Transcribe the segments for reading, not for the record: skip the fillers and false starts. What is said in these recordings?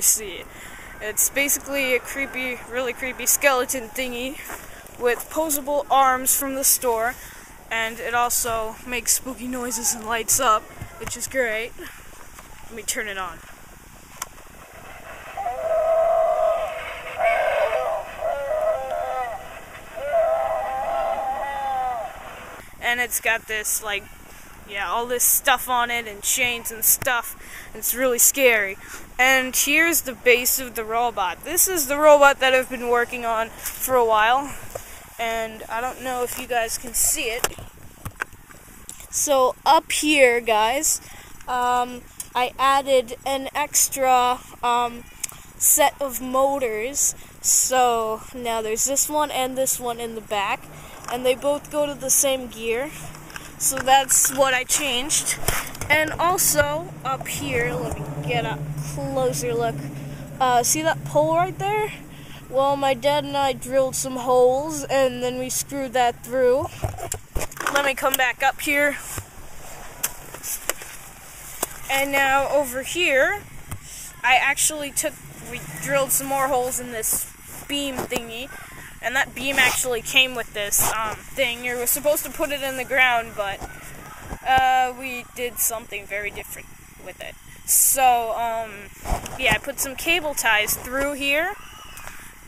See. It's basically a creepy, really creepy skeleton thingy with posable arms from the store, and it also makes spooky noises and lights up, which is great. Let me turn it on. And it's got this, like, yeah, all this stuff on it and chains and stuff. It's really scary. And here's the base of the robot. This is the robot that I've been working on for a while. And I don't know if you guys can see it. So up here, guys, I added an extra set of motors. So now there's this one in the back. And they both go to the same gear. So that's what I changed. And also, up here, let me get a closer look. See that pole right there? Well, my dad and I drilled some holes, and then we screwed that through. Let me come back up here. And now over here, I actually we drilled some more holes in this beam thingy. And that beam actually came with this thing. You were supposed to put it in the ground, but we did something very different with it. So, yeah, I put some cable ties through here.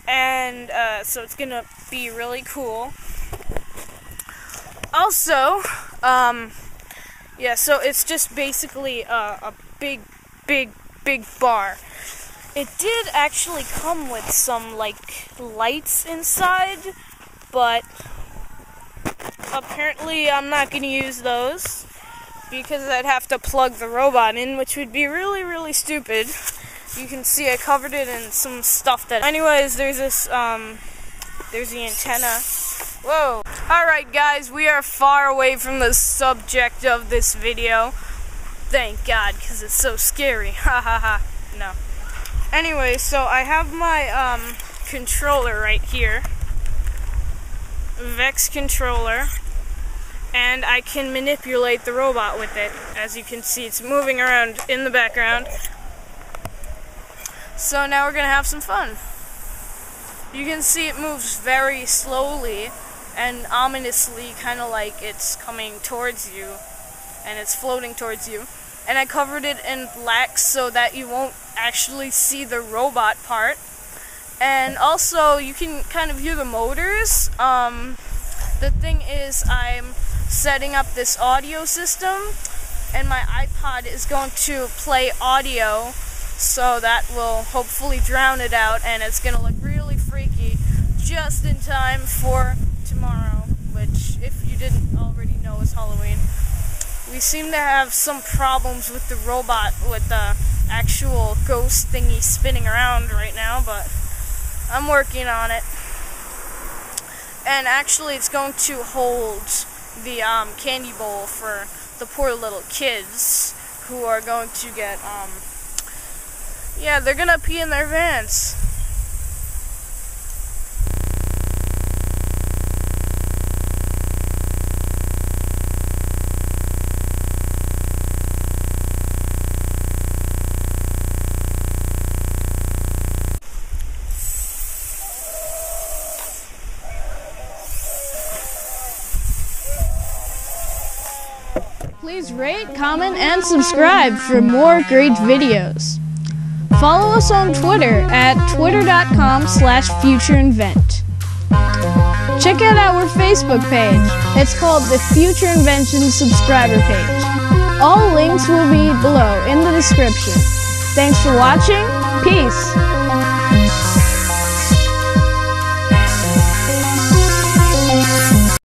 And so it's going to be really cool. Also, yeah, so it's just basically a big, big, big bar. It did actually come with some, like, lights inside, but apparently I'm not going to use those because I'd have to plug the robot in, which would be really, really stupid. You can see I covered it in some stuff that... Anyways, there's this, there's the antenna. Whoa! Alright, guys, we are far away from the subject of this video. Thank God, because it's so scary. Ha ha ha. No. Anyway, so I have my controller right here, Vex controller, and I can manipulate the robot with it. As you can see, it's moving around in the background. So now we're going to have some fun. You can see it moves very slowly and ominously, kind of like it's coming towards you, and it's floating towards you. And I covered it in black so that you won't actually see the robot part. And also, you can kind of hear the motors. The thing is, I'm setting up this audio system, and my iPod is going to play audio, so that will hopefully drown it out, and it's going to look really freaky just in time for tomorrow, which, if you didn't already know, is Halloween. We seem to have some problems with the robot, with the actual ghost thingy spinning around right now, but I'm working on it. And actually, it's going to hold the candy bowl for the poor little kids who are going to get, yeah, they're gonna pee in their pants. Please rate, comment, and subscribe for more great videos. Follow us on Twitter at twitter.com/futureinvent. Check out our Facebook page. It's called the Future Inventions subscriber page. All links will be below in the description. Thanks for watching. Peace.